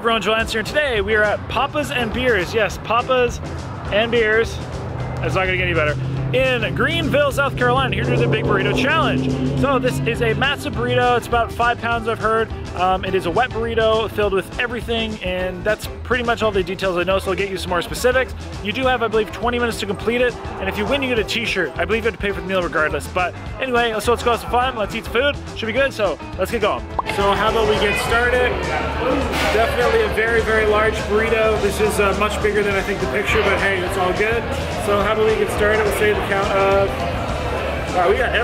everyone, Joel Hansen here, and today we are at Papa's and Beers. Yes, Papa's and Beers. It's not gonna get any better. In Greenville, South Carolina, here to the Big Burrito Challenge. So this is a massive burrito. It's about 5 pounds, I've heard. It is a wet burrito filled with everything, and that's pretty much all the details I know, so I'll get you some more specifics. You do have, I believe, 20 minutes to complete it, and if you win, you get a t-shirt. I believe you have to pay for the meal regardless. But anyway, so let's go have some fun. Let's eat food. Should be good, so let's get going. So how about we get started? Definitely a very, very large burrito. This is much bigger than I think the picture, but hey, it's all good. So how about we get started? We'll say the count of... Wow, we got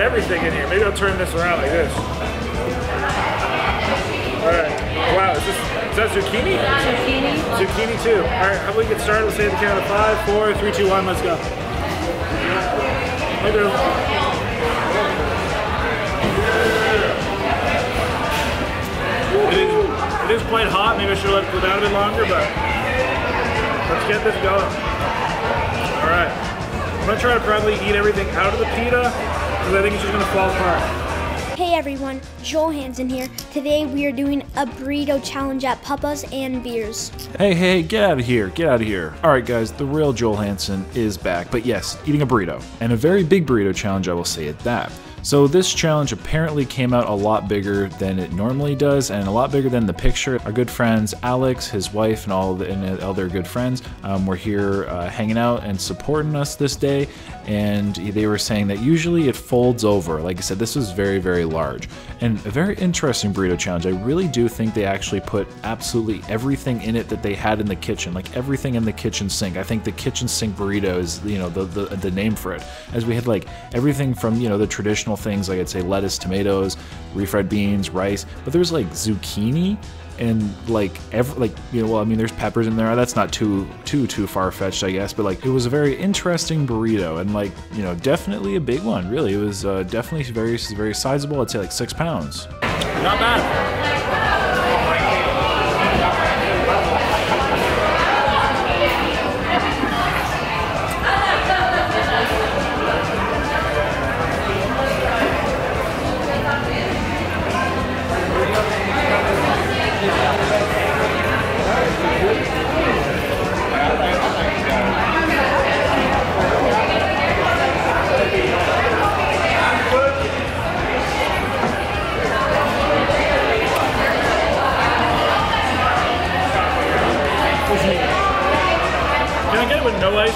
everything in here. Maybe I'll turn this around like this. All right. Wow, is that zucchini? Zucchini. Zucchini too. All right, how about we get started? We'll say the count of 5, 4, 3, 2, 1. Let's go. Hey, girl. It is quite hot. Maybe I should have let it cool down a bit longer, but let's get this going. All right. I'm gonna try to probably eat everything out of the pita because I think it's just gonna fall apart. Hey everyone, Joel Hansen here. Today we are doing a burrito challenge at Papa's and Beers. Hey, get out of here, get out of here. All right guys, the real Joel Hansen is back, but yes, eating a burrito. And a very big burrito challenge, I will say at that. So this challenge apparently came out a lot bigger than it normally does and a lot bigger than the picture. Our good friends Alex, his wife, and all their good friends were here hanging out and supporting us this day, and they were saying that usually it folds over. Like I said, this was very, very large and a very interesting burrito challenge. I really do think they actually put absolutely everything in it that they had in the kitchen, like everything in the kitchen sink. I think the kitchen sink burrito is, you know, the name for it, as we had like everything from, you know, the traditional things like I'd say lettuce, tomatoes, refried beans, rice, but there's like zucchini and like you know, well, I mean, there's peppers in there. That's not too far-fetched, I guess, but like it was a very interesting burrito and like, you know, definitely a big one. Really, it was definitely very, very sizable. I'd say like 6 pounds. Not bad.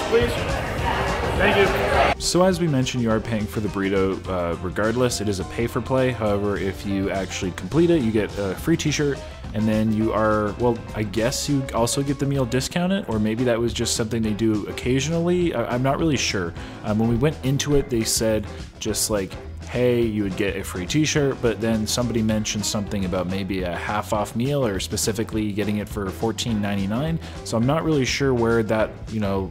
Please. Thank you. So as we mentioned, you are paying for the burrito regardless. It is a pay for play. However, if you actually complete it, you get a free t-shirt, and then you are, well, I guess you also get the meal discounted, or maybe that was just something they do occasionally. I'm not really sure. When we went into it, they said just like, hey, you would get a free t-shirt, but then somebody mentioned something about maybe a half-off meal or specifically getting it for $14.99. So I'm not really sure where that, you know,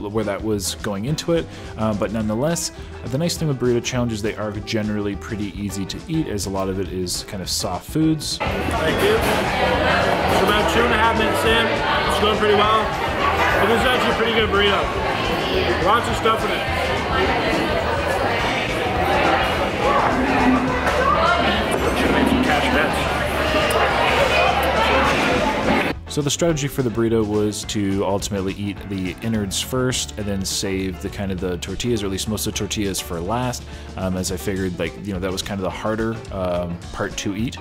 where that was going into it, but nonetheless, the nice thing with burrito challenges, they are generally pretty easy to eat, as a lot of it is kind of soft foods. Thank you. It's about 2.5 minutes in. It's going pretty well. It is actually a pretty good burrito. Lots of stuff in it. So the strategy for the burrito was to ultimately eat the innards first and then save the kind of the tortillas, or at least most of the tortillas, for last, as I figured, like, you know, that was kind of the harder part to eat,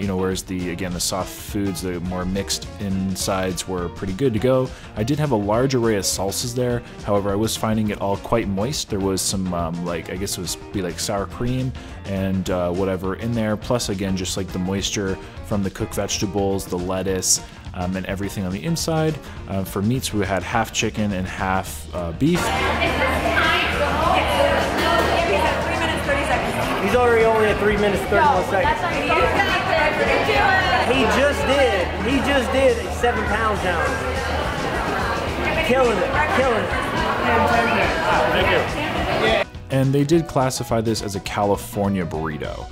you know, whereas the, again, the soft foods, the more mixed insides were pretty good to go. I did have a large array of salsas there. However, I was finding it all quite moist. There was some like, I guess it was be like sour cream and whatever in there. Plus again, just like the moisture from the cooked vegetables, the lettuce, and everything on the inside. For meats, we had half chicken and half beef. He's already only at 3 minutes 31 seconds. He just did a 7 pound down. Killing it, killing it. Thank you. And they did classify this as a California burrito.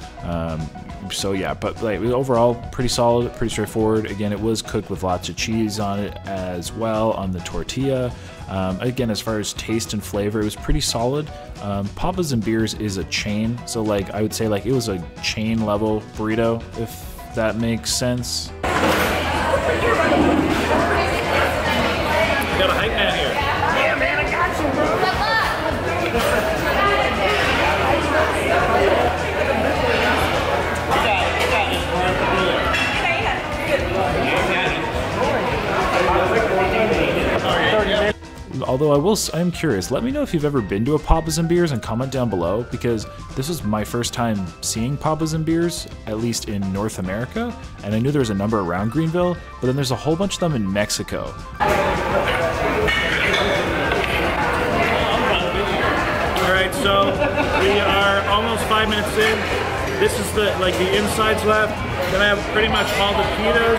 So yeah, but like overall, pretty solid, pretty straightforward. Again, it was cooked with lots of cheese on it as well, on the tortilla. Again, as far as taste and flavor, it was pretty solid. Papa's and Beers is a chain, so like I would say like it was a chain level burrito, if that makes sense. Got a hype man here. Yeah, man, I got you, bro. Good luck. Although I'm curious, let me know if you've ever been to a Papas and Beers and comment down below, because this was my first time seeing Papas and Beers, at least in North America, and I knew there was a number around Greenville, but then there's a whole bunch of them in Mexico. Alright, so we are almost 5 minutes in. This is the like the insides left, then I have pretty much all the pitas.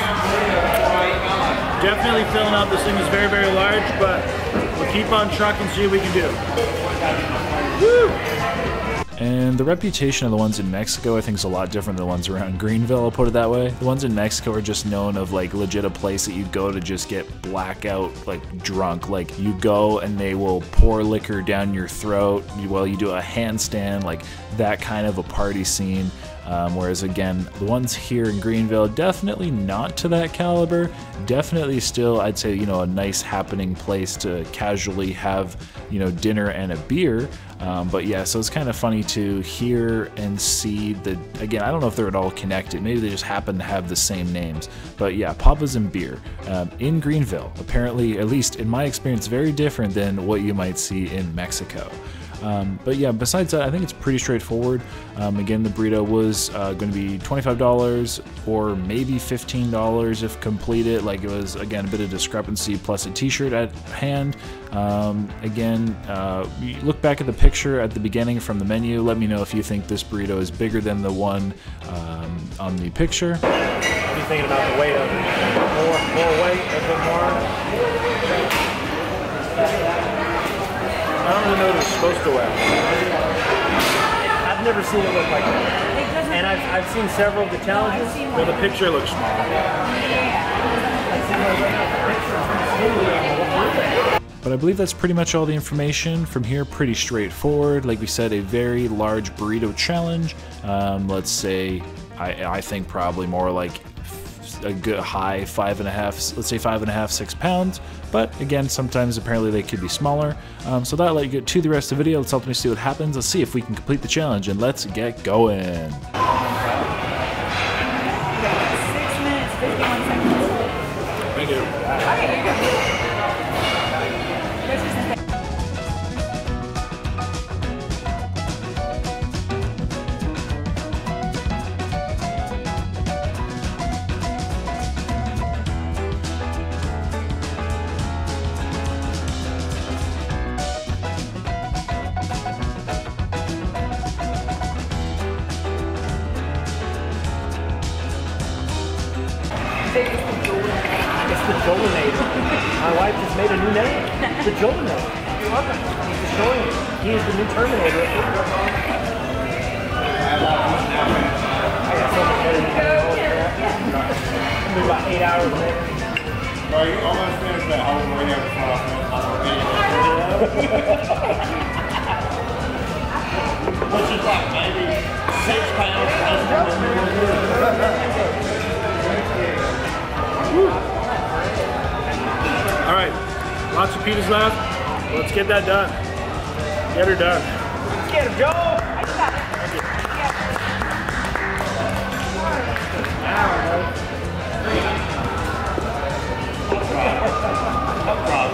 Definitely filling out. This thing is very, very large, but we'll keep on trucking, see what we can do. Woo! And the reputation of the ones in Mexico, I think, is a lot different than the ones around Greenville, I'll put it that way. The ones in Mexico are just known of, like, legit a place that you go to just get blackout, like, drunk. Like, you go and they will pour liquor down your throat while you do a handstand, like, that kind of a party scene. Whereas again, the ones here in Greenville, definitely not to that caliber. Definitely still, I'd say, you know, a nice happening place to casually have, you know, dinner and a beer. But yeah, so it's kind of funny to hear and see the, again, I don't know if they're at all connected. Maybe they just happen to have the same names. But yeah, Papas and Beer in Greenville, apparently, at least in my experience, very different than what you might see in Mexico. But yeah, besides that, I think it's pretty straightforward. Again, the burrito was going to be $25 or maybe $15 if completed. Like, it was, again, a bit of discrepancy plus a t-shirt at hand. Again, you look back at the picture at the beginning from the menu. Let me know if you think this burrito is bigger than the one on the picture. What are you thinking about the weight of it? More weight, a bit more? I don't really know what it's supposed to wear. I've never seen it look like that. And I've seen several of the challenges. Well, the picture looks small. But I believe that's pretty much all the information from here. Pretty straightforward. Like we said, a very large burrito challenge. Let's say, I think probably more like a good high 5.5, let's say 5.5, 6 pounds. But again, sometimes apparently they could be smaller. So that'll let you get to the rest of the video. Let's ultimately see what happens. Let's see if we can complete the challenge, and let's get going. Thank you. Thank you. It's the Joelinator. My wife just made a new name. The Joelinator. You're welcome. He's the Joelinator. He is the new Terminator. I got so much better than that. It was about 8 hours later. Bro, you almost finished that whole radio before. Which is like maybe 6 pounds less than the Alright, lots of pitas left. Let's get that done. Get her done. Let's get her, Joel! Thank you. No problem.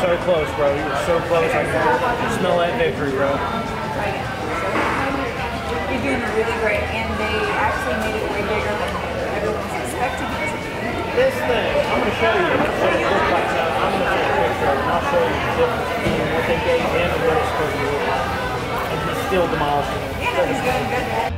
so close, bro. You were so close. I can smell that victory, bro. You're doing really great, and they actually made it way bigger than everyone's expecting. This thing, I'm going to show you what it looks like now. I'm going to take a picture and I'll show you the difference between what they gave him and what it's supposed to look like. And he's still demolishing it. Yeah, no, he's doing good.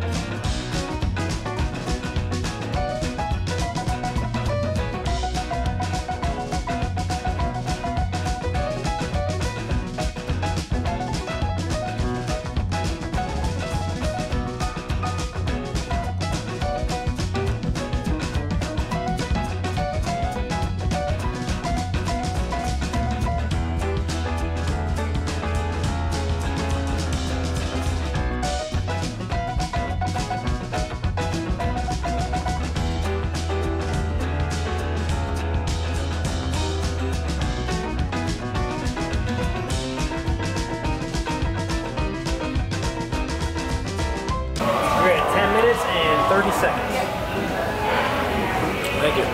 Seconds. Thank you. So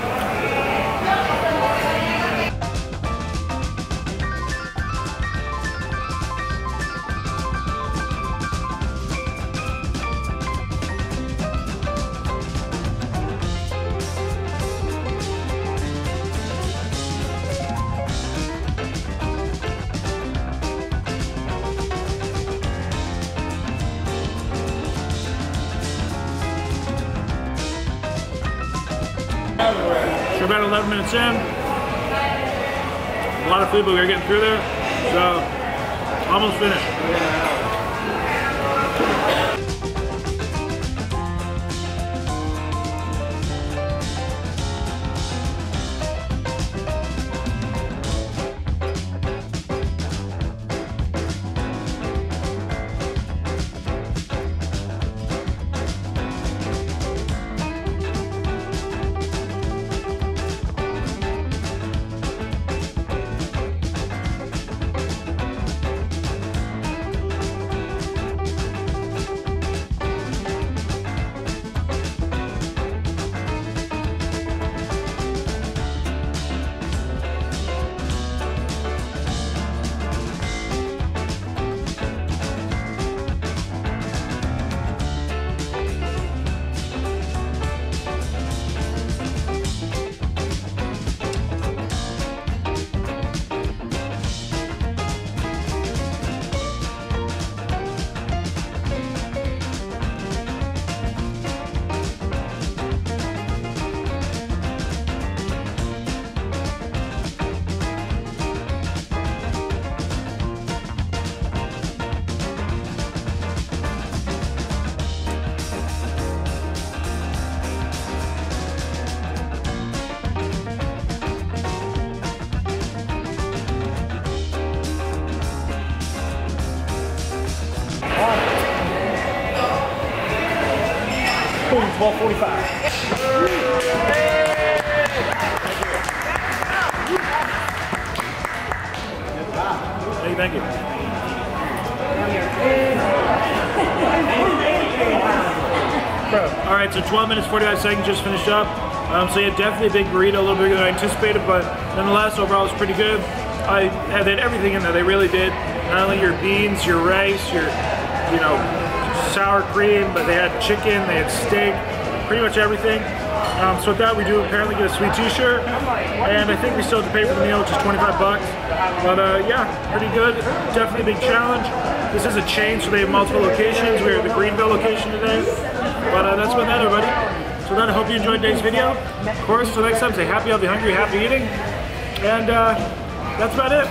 we're about 11 minutes in. A lot of food, but we're getting through there. So, almost finished. Yeah. Boom, 12:45. Hey, thank you. All right, so 12 minutes, 45 seconds just finished up. So yeah, definitely a big burrito, a little bigger than I anticipated, but nonetheless, overall it was pretty good. I had everything in there, they really did. Not only your beans, your rice, your, you know, sour cream, but they had chicken, they had steak, pretty much everything. So with that, we do apparently get a sweet t-shirt, and I think we still have to pay for the meal, which is $25. But yeah, pretty good. Definitely a big challenge. This is a chain, so they have multiple locations. We're at the Greenville location today. But that's about that, everybody. So with that, I hope you enjoyed today's video. Of course, till next time, stay happy, healthy, hungry, happy eating. And that's about it.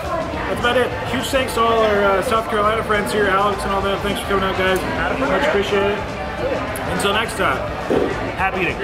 That's about it. Huge thanks to all our South Carolina friends here, Alex and all that. Thanks for coming out, guys. Much appreciated. Until next time, happy eating.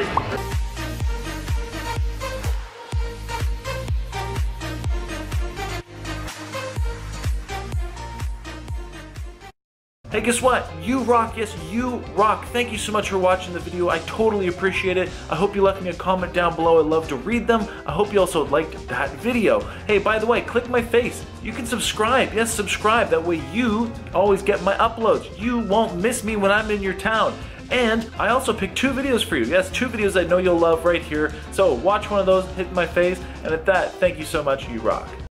Hey, guess what? You rock, yes, you rock. Thank you so much for watching the video. I totally appreciate it. I hope you left me a comment down below. I love to read them. I hope you also liked that video. Hey, by the way, click my face. You can subscribe. Yes, subscribe. That way you always get my uploads. You won't miss me when I'm in your town. And I also picked 2 videos for you. Yes, 2 videos I know you'll love right here. So watch one of those, hit my face. And at that, thank you so much. You rock.